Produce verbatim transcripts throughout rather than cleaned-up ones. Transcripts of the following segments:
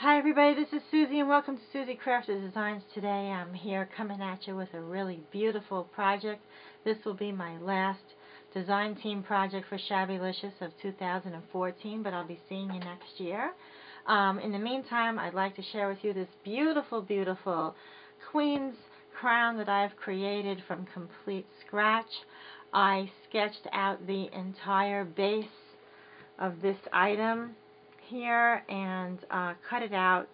Hi everybody, this is Suzie and welcome to Suzie Crafter Designs. Today I'm here coming at you with a really beautiful project. This will be my last design team project for Shabbylicious of two thousand fourteen, but I'll be seeing you next year. Um, in the meantime, I'd like to share with you this beautiful, beautiful Queen's crown that I've created from complete scratch. I sketched out the entire base of this item here and uh, cut it out.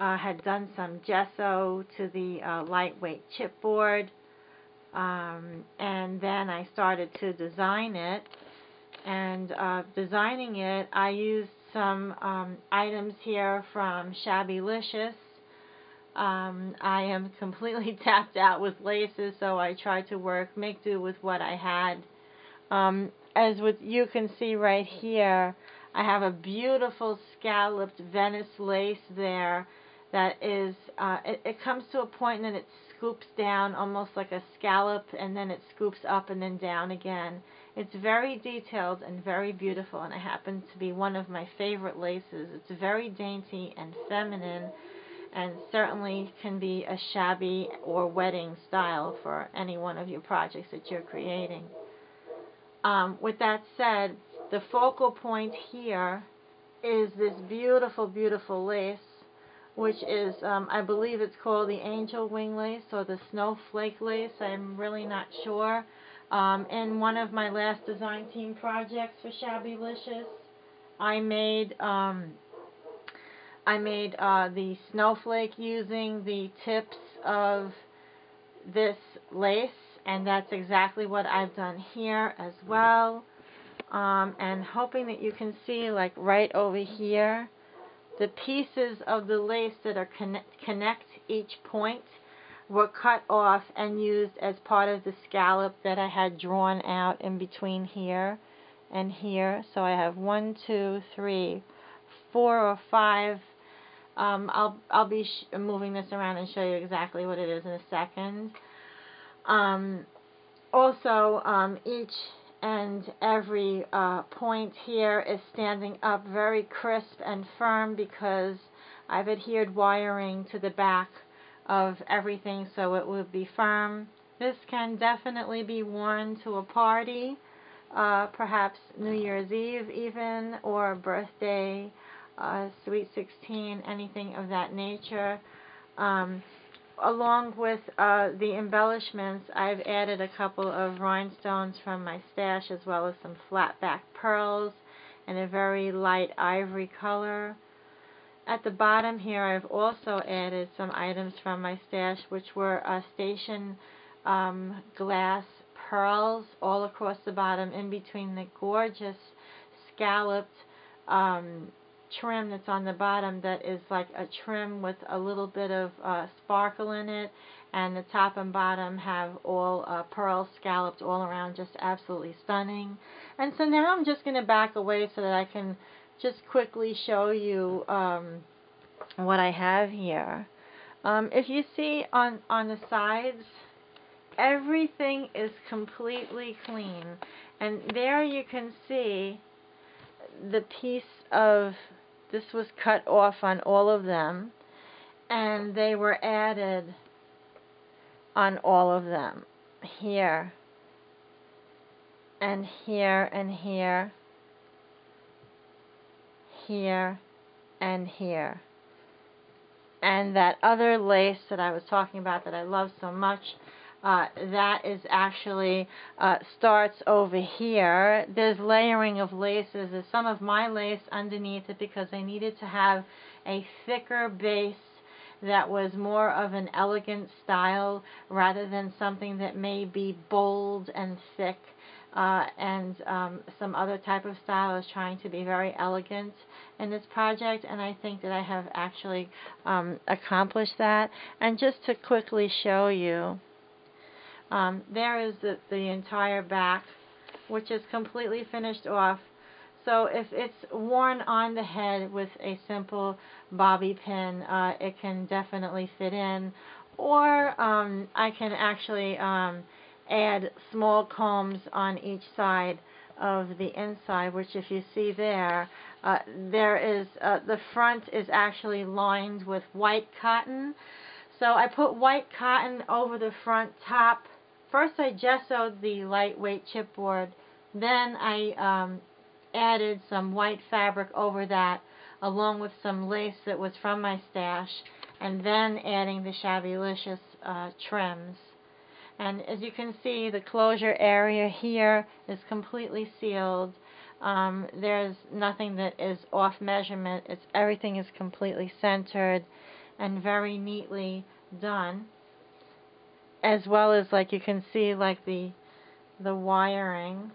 Uh, had done some gesso to the uh, lightweight chipboard, um, and then I started to design it. And uh, designing it, I used some um, items here from Shabbylicious. Um, I am completely tapped out with laces, so I tried to work, make do with what I had. Um, as with you can see right here, I have a beautiful scalloped Venice lace there that is, uh, it, it comes to a point and then it scoops down almost like a scallop, and then it scoops up and then down again. It's very detailed and very beautiful, and it happens to be one of my favorite laces. It's very dainty and feminine and certainly can be a shabby or wedding style for any one of your projects that you're creating. Um, with that said, the focal point here is this beautiful, beautiful lace, which is, um, I believe it's called the angel wing lace or the snowflake lace. I'm really not sure. Um, in one of my last design team projects for Shabbylicious, I made um, I made uh, the snowflake using the tips of this lace, and that's exactly what I've done here as well. Um, and hoping that you can see, like right over here, the pieces of the lace that are connect, connect each point were cut off and used as part of the scallop that I had drawn out in between here and here. So I have one, two, three, four or five. Um, I'll, I'll be sh moving this around and show you exactly what it is in a second. Um, also, um, each and every uh, point here is standing up very crisp and firm because I've adhered wiring to the back of everything so it will be firm. This can definitely be worn to a party, uh, perhaps New Year's Eve even, or birthday, uh, sweet sixteen, anything of that nature. Um, Along with uh, the embellishments, I've added a couple of rhinestones from my stash, as well as some flat back pearls in a very light ivory color. At the bottom here, I've also added some items from my stash, which were uh, station um, glass pearls all across the bottom, in between the gorgeous scalloped um, trim that's on the bottom that is like a trim with a little bit of uh, sparkle in it, and the top and bottom have all uh, pearls scalloped all around, just absolutely stunning. And so now I'm just going to back away so that I can just quickly show you um, what I have here. Um, if you see on, on the sides, everything is completely clean, and there you can see the piece of this was cut off on all of them, and they were added on all of them, here and here and here, here and here. And that other lace that I was talking about that I love so much, Uh, that is actually uh, starts over here. There's layering of laces. There's some of my lace underneath it because I needed to have a thicker base that was more of an elegant style rather than something that may be bold and thick. Uh, and um, some other type of style is trying to be very elegant in this project, and I think that I have actually um, accomplished that. And just to quickly show you, Um, there is the, the entire back, which is completely finished off. So if it's worn on the head with a simple bobby pin, uh, it can definitely fit in. Or um, I can actually um, add small combs on each side of the inside, which if you see there, uh, there is uh, the front is actually lined with white cotton. So I put white cotton over the front top. First I gessoed the lightweight chipboard, then I um, added some white fabric over that along with some lace that was from my stash, and then adding the Shabbylicious uh, trims. And as you can see, the closure area here is completely sealed. Um, there's nothing that is off measurement. It's, everything is completely centered and very neatly done. As well as, like you can see, like the the wiring.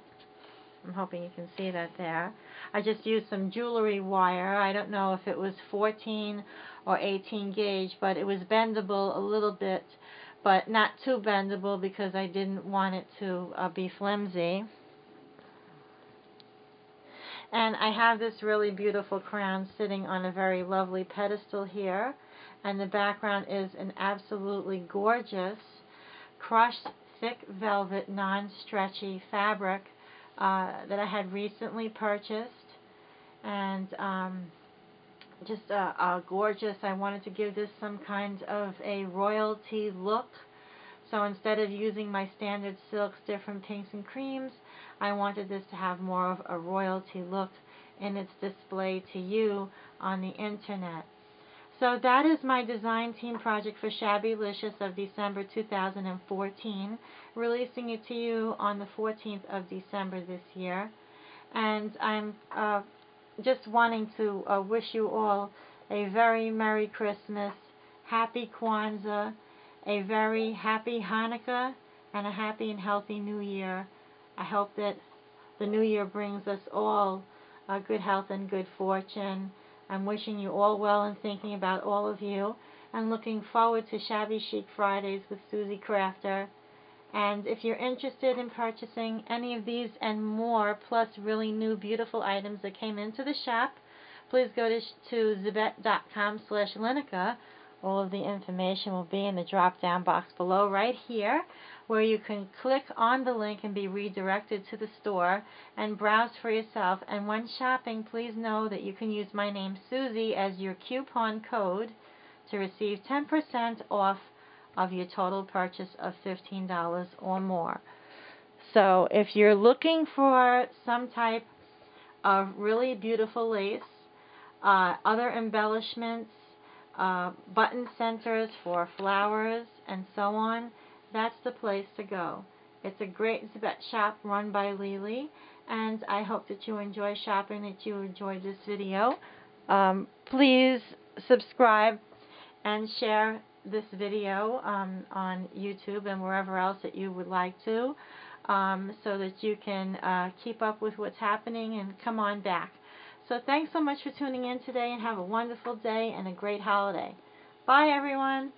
I'm hoping you can see that there. I just used some jewelry wire. I don't know if it was fourteen or eighteen gauge, but it was bendable a little bit, but not too bendable because I didn't want it to uh, be flimsy. And I have this really beautiful crown sitting on a very lovely pedestal here, and the background is an absolutely gorgeous crushed thick velvet non-stretchy fabric uh, that I had recently purchased, and um, just uh, uh, gorgeous. I wanted to give this some kind of a royalty look. So instead of using my standard silks, different pinks and creams, I wanted this to have more of a royalty look in its display to you on the internet. So that is my design team project for Shabbylicious of December two thousand fourteen, releasing it to you on the fourteenth of December this year. And I'm uh, just wanting to uh, wish you all a very Merry Christmas, Happy Kwanzaa, a very Happy Hanukkah, and a happy and healthy New Year. I hope that the New Year brings us all uh, good health and good fortune. I'm wishing you all well and thinking about all of you, and looking forward to Shabby Chic Fridays with Suzie Crafter. And if you're interested in purchasing any of these and more, plus really new beautiful items that came into the shop, please go to, to zibbet dot com slash Lineca. All of the information will be in the drop-down box below right here, where you can click on the link and be redirected to the store and browse for yourself. And when shopping, please know that you can use my name, Suzie, as your coupon code to receive ten percent off of your total purchase of fifteen dollars or more. So if you're looking for some type of really beautiful lace, uh, other embellishments, Uh, button centers for flowers and so on, that's the place to go. It's a great Zibbet shop run by Lily, and I hope that you enjoy shopping, that you enjoyed this video. Um, please subscribe and share this video um, on YouTube and wherever else that you would like to, um, so that you can uh, keep up with what's happening and come on back. So thanks so much for tuning in today, and have a wonderful day and a great holiday. Bye, everyone.